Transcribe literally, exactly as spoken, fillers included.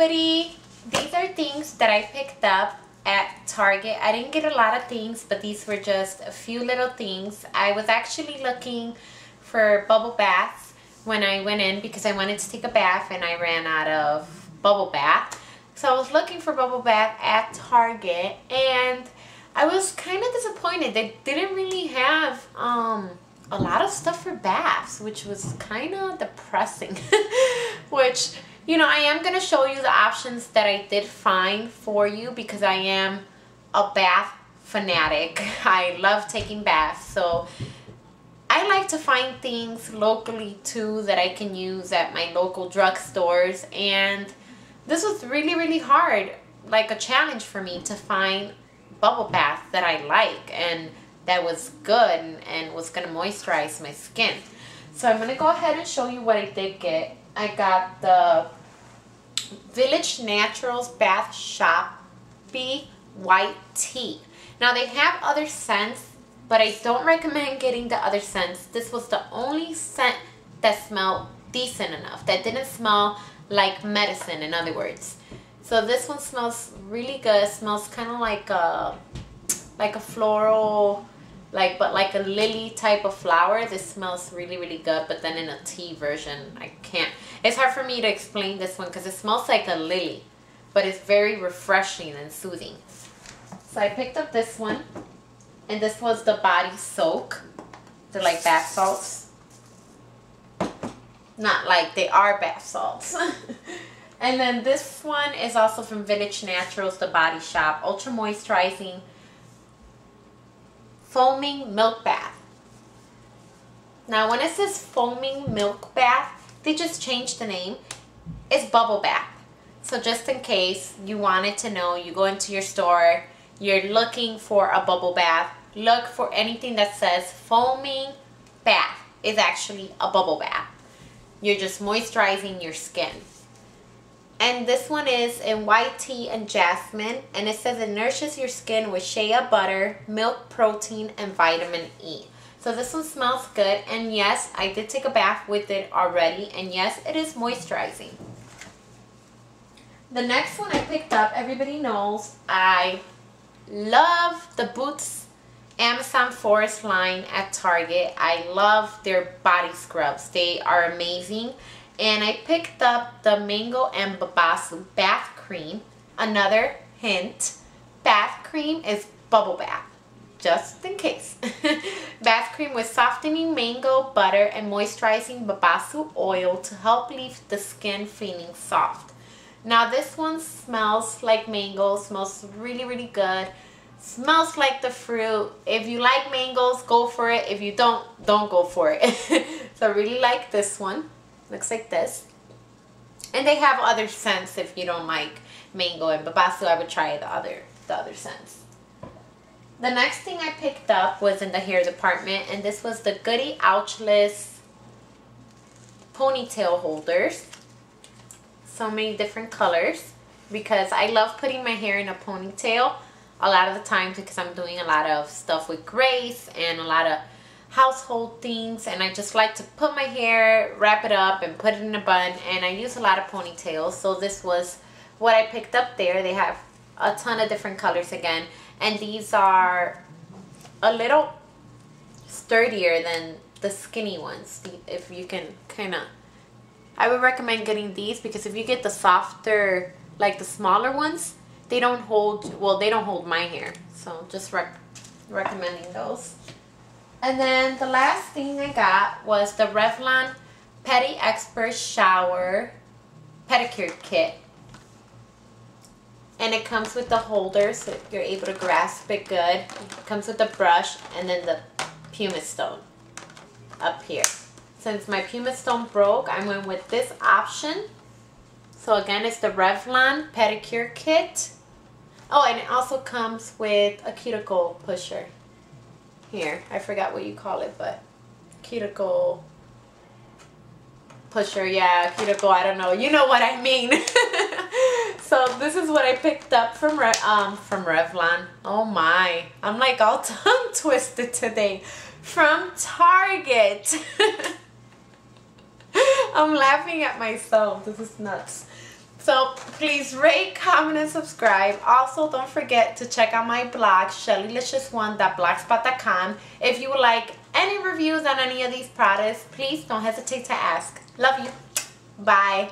everybody, these are things that I picked up at Target. I didn't get a lot of things, but these were just a few little things. I was actually looking for bubble baths when I went in because I wanted to take a bath and I ran out of bubble bath. So I was looking for bubble bath at Target and I was kind of disappointed. They didn't really have um, a lot of stuff for baths, which was kind of depressing. Which, you know, I am going to show you the options that I did find for you because I am a bath fanatic. I love taking baths, so I like to find things locally too that I can use at my local drugstores, and this was really really hard, like a challenge for me to find bubble bath that I like and that was good and, and was going to moisturize my skin. So I'm going to go ahead and show you what I did get. I got the Village Naturals Bath Shop B White Tea. Now they have other scents, but I don't recommend getting the other scents. This was the only scent that smelled decent enough, that didn't smell like medicine, in other words. So this one smells really good. It smells kind of like a like a floral, like but like a lily type of flower. This smells really really good, but then in a tea version. I can't, it's hard for me to explain this one because it smells like a lily, but it's very refreshing and soothing. So I picked up this one, and this was the body soak. They're like bath salts, not like they are bath salts. And then this one is also from Village Naturals, the Body Shop Ultra Moisturizing Foaming Milk Bath. Now when it says foaming milk bath, they just changed the name. It's bubble bath. So just in case you wanted to know, you go into your store, you're looking for a bubble bath, look for anything that says foaming bath is actually a bubble bath. You're just moisturizing your skin. And this one is in white tea and jasmine, and it says it nourishes your skin with shea butter, milk protein, and vitamin E. So this one smells good, and yes, I did take a bath with it already, and yes, it is moisturizing. The next one I picked up, everybody knows I love the Boots Amazon Forest line at Target. I love their body scrubs. They are amazing. And I picked up the Mango and Babassu Bath Cream. Another hint, bath cream is bubble bath, just in case. Bath cream with softening mango butter and moisturizing Babassu oil to help leave the skin feeling soft. Now this one smells like mango, smells really, really good. Smells like the fruit. If you like mangoes, go for it. If you don't, don't go for it. So I really like this one. Looks like this, and they have other scents. If you don't like mango and Babassu, I would try the other the other scents. The next thing I picked up was in the hair department, and this was the Goody Ouchless ponytail holders. So many different colors because I love putting my hair in a ponytail a lot of the time because I'm doing a lot of stuff with grays and a lot of household things, and I just like to put my hair, wrap it up, and put it in a bun, and I use a lot of ponytails. So this was what I picked up there. They have a ton of different colors again, and these are a little sturdier than the skinny ones. If you can kind of, I would recommend getting these because if you get the softer, like the smaller ones, they don't hold, well, they don't hold my hair, so just rec recommending those. And then the last thing I got was the Revlon Pedi Expert Shower Pedicure Kit. And it comes with the holder so you're able to grasp it good. It comes with the brush and then the pumice stone up here. Since my pumice stone broke, I went with this option. So again, it's the Revlon Pedicure Kit. Oh, and it also comes with a cuticle pusher. Here, I forgot what you call it, but cuticle pusher, yeah, cuticle, I don't know. You know what I mean. So this is what I picked up from Re um from Revlon. Oh my, I'm like all tongue twisted today. From Target. I'm laughing at myself. This is nuts. So please rate, comment, and subscribe. Also, don't forget to check out my blog, shelly licious one dot blogspot dot com. If you would like any reviews on any of these products, please don't hesitate to ask. Love you. Bye.